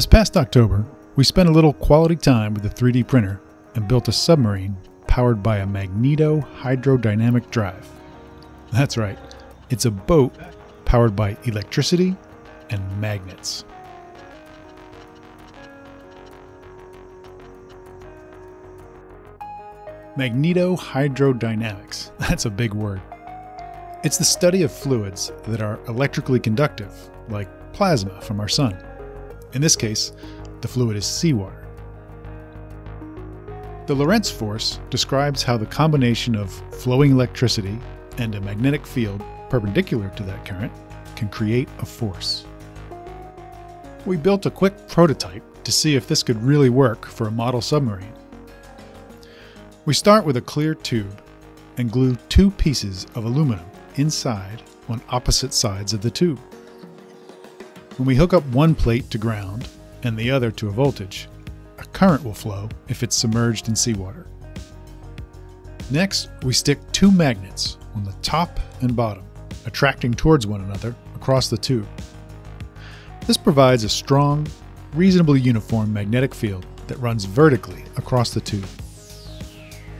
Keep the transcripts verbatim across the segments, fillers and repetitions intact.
This past October, we spent a little quality time with the three D printer and built a submarine powered by a magnetohydrodynamic drive. That's right, it's a boat powered by electricity and magnets. Magnetohydrodynamics, that's a big word. It's the study of fluids that are electrically conductive, like plasma from our sun. In this case, the fluid is seawater. The Lorentz force describes how the combination of flowing electricity and a magnetic field perpendicular to that current can create a force. We built a quick prototype to see if this could really work for a model submarine. We start with a clear tube and glue two pieces of aluminum inside on opposite sides of the tube. When we hook up one plate to ground and the other to a voltage, a current will flow if it's submerged in seawater. Next, we stick two magnets on the top and bottom, attracting towards one another across the tube. This provides a strong, reasonably uniform magnetic field that runs vertically across the tube.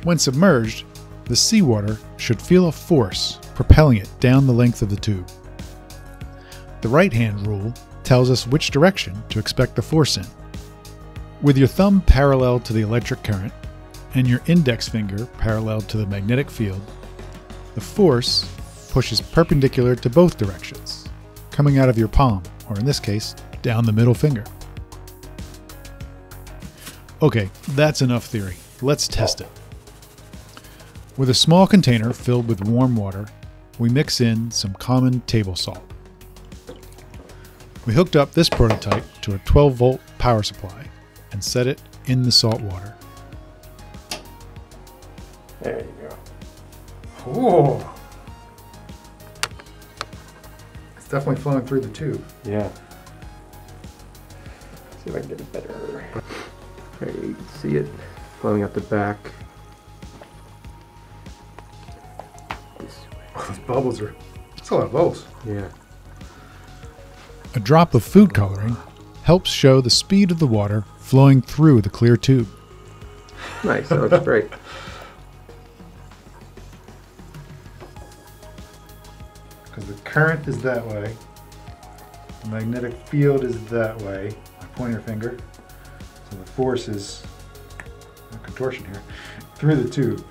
When submerged, the seawater should feel a force propelling it down the length of the tube. The right-hand rule tells us which direction to expect the force in. With your thumb parallel to the electric current and your index finger parallel to the magnetic field, the force pushes perpendicular to both directions, coming out of your palm, or in this case, down the middle finger. Okay, that's enough theory. Let's test it. With a small container filled with warm water, we mix in some common table salt. We hooked up this prototype to a twelve volt power supply and set it in the salt water. There you go. Ooh. It's definitely flowing through the tube. Yeah. Let's see if I can get it better. There you can see it flowing out the back. Those bubbles are, that's a lot of bubbles. Yeah. A drop of food coloring helps show the speed of the water flowing through the clear tube. Nice, that looks great. Because the current is that way, the magnetic field is that way, my pointer finger, so the force is, a contortion here, through the tube,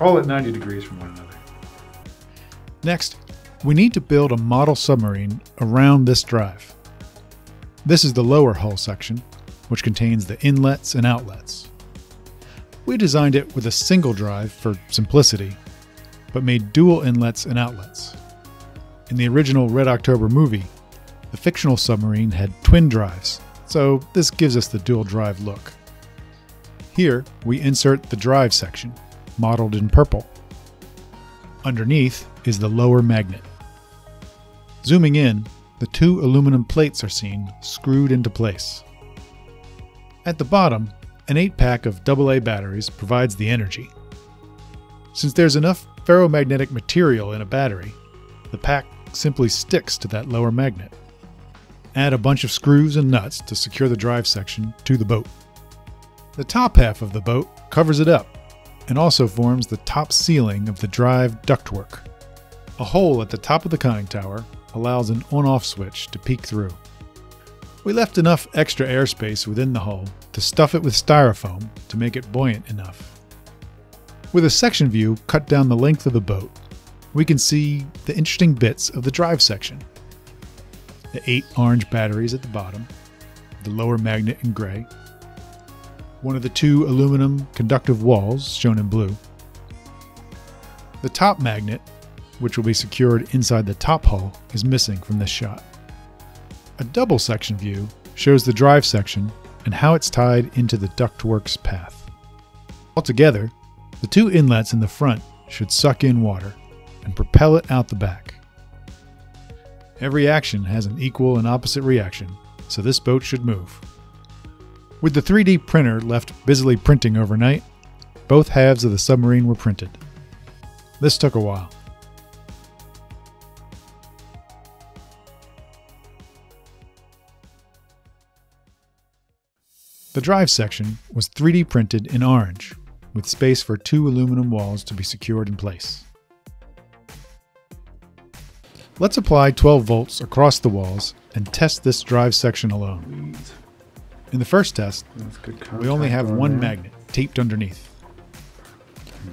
all at ninety degrees from one another. Next, we need to build a model submarine around this drive. This is the lower hull section, which contains the inlets and outlets. We designed it with a single drive for simplicity, but made dual inlets and outlets. In the original Red October movie, the fictional submarine had twin drives, so this gives us the dual drive look. Here, we insert the drive section, modeled in purple. Underneath is the lower magnet. Zooming in, the two aluminum plates are seen screwed into place. At the bottom, an eight pack of double A batteries provides the energy. Since there's enough ferromagnetic material in a battery, the pack simply sticks to that lower magnet. Add a bunch of screws and nuts to secure the drive section to the boat. The top half of the boat covers it up and also forms the top ceiling of the drive ductwork. A hole at the top of the conning tower allows an on-off switch to peek through. We left enough extra airspace within the hull to stuff it with styrofoam to make it buoyant enough. With a section view cut down the length of the boat, we can see the interesting bits of the drive section. The eight orange batteries at the bottom, the lower magnet in gray, one of the two aluminum conductive walls, shown in blue. The top magnet, which will be secured inside the top hull, is missing from this shot. A double section view shows the drive section and how it's tied into the ductworks path. Altogether, the two inlets in the front should suck in water and propel it out the back. Every action has an equal and opposite reaction, so this boat should move. With the three D printer left busily printing overnight, both halves of the submarine were printed. This took a while. The drive section was three D printed in orange, with space for two aluminum walls to be secured in place. Let's apply twelve volts across the walls and test this drive section alone. In the first test, we only have one there. magnet taped underneath.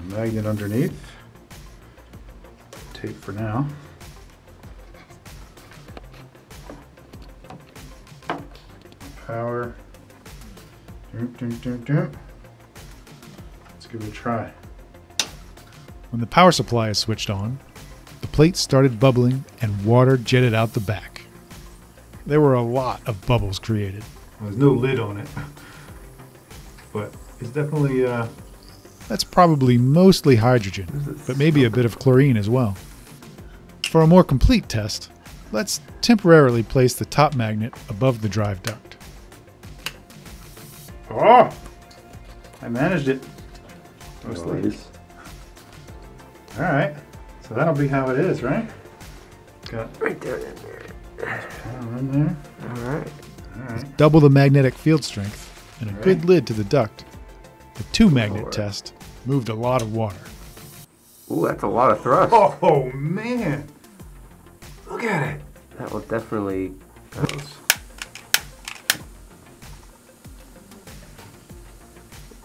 Magnet underneath. Tape for now. Power. Let's give it a try. When the power supply is switched on, the plate started bubbling and water jetted out the back. There were a lot of bubbles created. There's no lid on it, but it's definitely... Uh, That's probably mostly hydrogen, but maybe a bit of chlorine as well. For a more complete test, let's temporarily place the top magnet above the drive duct. Oh! I managed it. Mostly. Nice. Alright, so that'll be how it is, right? Got right there, in there. In there. Alright. Alright. Double the magnetic field strength and a right. good lid to the duct. The two magnet Lord. test moved a lot of water. Ooh, that's a lot of thrust. Oh man, look at it. That was definitely. That was...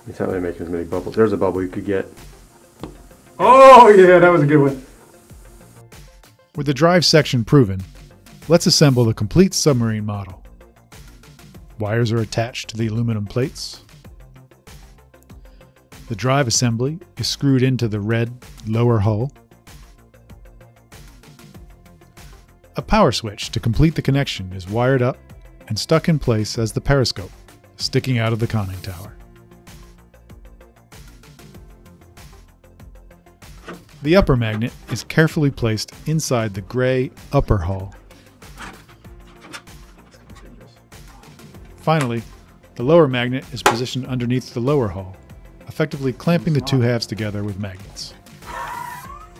It's not really making as many bubbles. There's a bubble you could get. Oh yeah, that was a good one. With the drive section proven, let's assemble the complete submarine model. Wires are attached to the aluminum plates. The drive assembly is screwed into the red lower hull. A power switch to complete the connection is wired up and stuck in place as the periscope, sticking out of the conning tower. The upper magnet is carefully placed inside the gray upper hull. Finally, the lower magnet is positioned underneath the lower hull, effectively clamping the two halves together with magnets.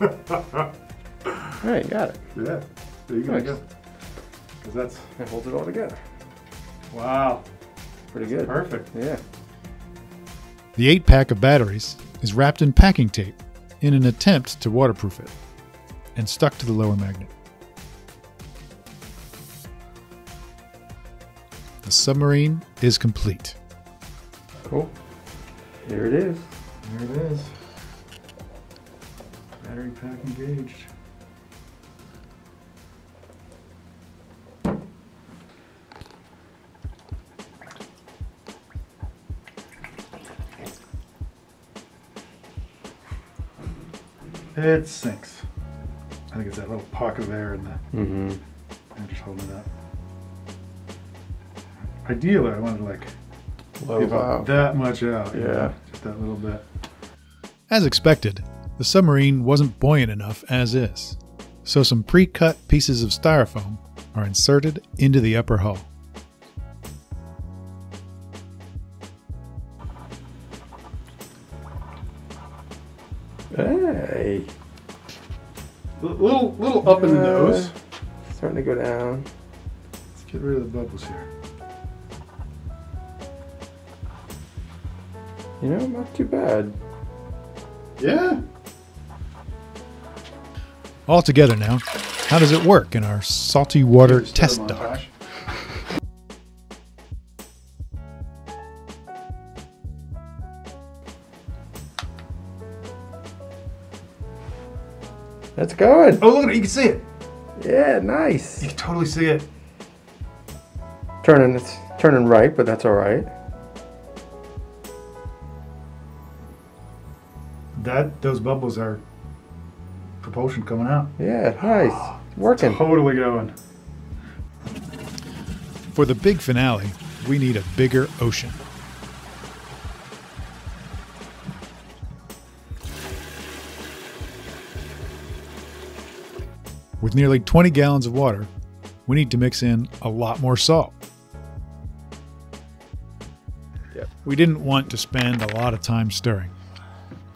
Alright, got it. Yeah, there you nice. go. Because that's, that holds it all together. Wow. Pretty that's good. Perfect. Yeah. The eight pack of batteries is wrapped in packing tape in an attempt to waterproof it and stuck to the lower magnet. The submarine is complete. Cool. There it is. There it is. Battery pack engaged. It sinks. I think it's that little pocket of air in the. Mm-hmm. I'm just holding it up. Ideally, I wanted to like. Give wow. that much out. Yeah. You know, just that little bit. As expected, the submarine wasn't buoyant enough as is, so some pre-cut pieces of styrofoam are inserted into the upper hull. Hey. Little, little up uh, in the nose. Starting to go down. Let's get rid of the bubbles here. You know, not too bad. Yeah. All together now, how does it work in our salty water test dock? That's going. Oh, look at it. You can see it. Yeah, nice. You can totally see it. Turning, it's turning right, but that's all right. That those bubbles are propulsion coming out. Yeah, nice. Oh, working. Totally going. For the big finale, we need a bigger ocean. With nearly twenty gallons of water, we need to mix in a lot more salt. Yep. We didn't want to spend a lot of time stirring.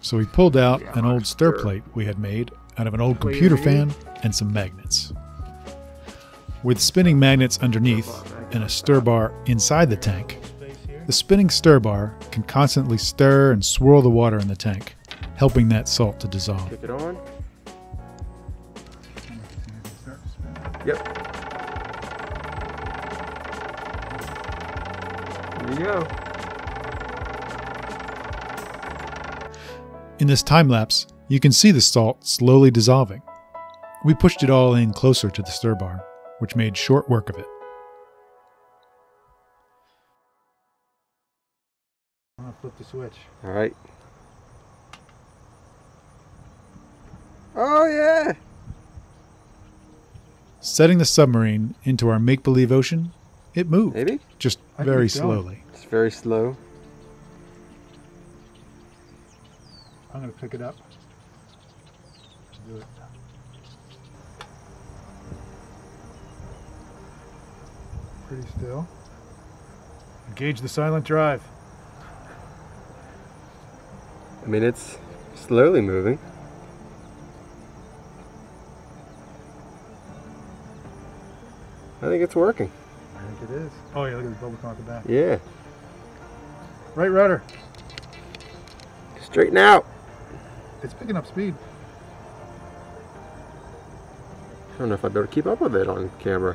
So we pulled out an old stir plate we had made out of an old computer fan and some magnets. With spinning magnets underneath and a stir bar inside the tank, The spinning stir bar can constantly stir and swirl the water in the tank, helping that salt to dissolve. Kick it on. Yep. There you go. In this time lapse, you can see the salt slowly dissolving. We pushed it all in closer to the stir bar, which made short work of it. I'm gonna flip the switch. All right. Oh yeah! Setting the submarine into our make-believe ocean, it moved. Maybe? Just very slowly. It's very slow. I'm going to pick it up. Do it. Pretty still. Engage the silent drive. I mean, it's slowly moving. I think it's working. I think it is. Oh yeah, look at the bubble coming back. Yeah. Right rudder. Straighten out. It's picking up speed. I don't know if I'd better keep up with it on camera.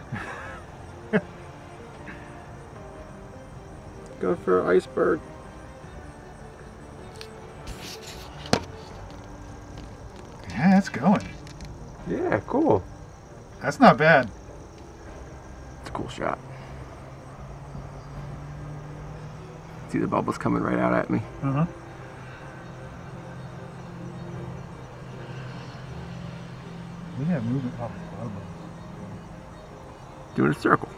Go for an iceberg. Yeah, that's going. Yeah, cool. That's not bad. It's a cool shot. See the bubbles coming right out at me. Uh-huh. We have movement off the bubbles. Doing a circle.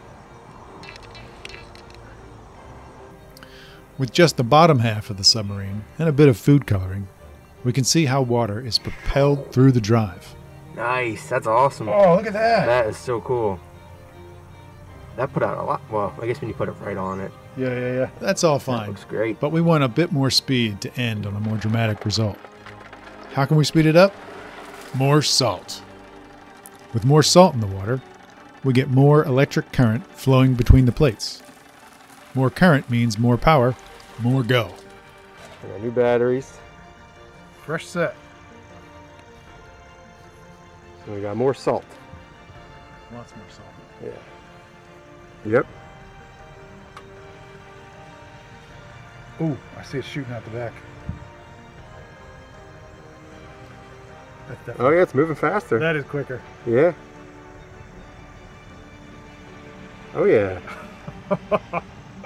With just the bottom half of the submarine and a bit of food coloring, we can see how water is propelled through the drive. Nice, that's awesome. Oh, look at that. That is so cool. That put out a lot. Well, I guess when you put it right on it. Yeah, yeah, yeah. That's all fine. That looks great. But we want a bit more speed to end on a more dramatic result. How can we speed it up? More salt. With more salt in the water, we get more electric current flowing between the plates. More current means more power, more go. I got new batteries. Fresh set. So we got more salt. Lots more salt. Yeah. Yep. Ooh, I see it shooting out the back. Oh yeah, it's moving faster. That is quicker. Yeah. Oh yeah.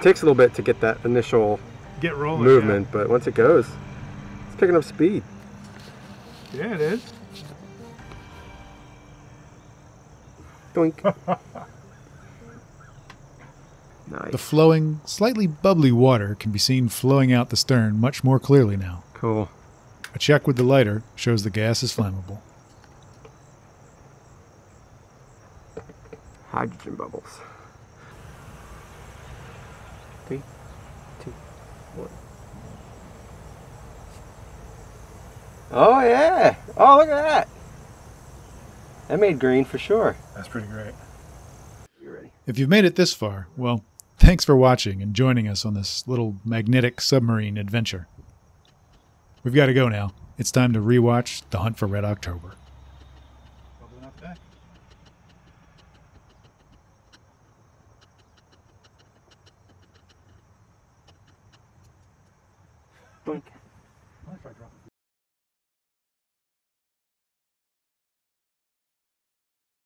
Takes a little bit to get that initial get rolling, movement, yeah. But once it goes, it's picking up speed. Yeah, it is. Doink. Nice. The flowing, slightly bubbly water can be seen flowing out the stern much more clearly now. Cool. A check with the lighter shows the gas is flammable. Hydrogen bubbles. Three, two, one. Oh yeah! Oh, look at that! That made green for sure. That's pretty great. You ready? If you've made it this far, well, thanks for watching and joining us on this little magnetic submarine adventure. We've got to go now. It's time to rewatch The Hunt for Red October. Well,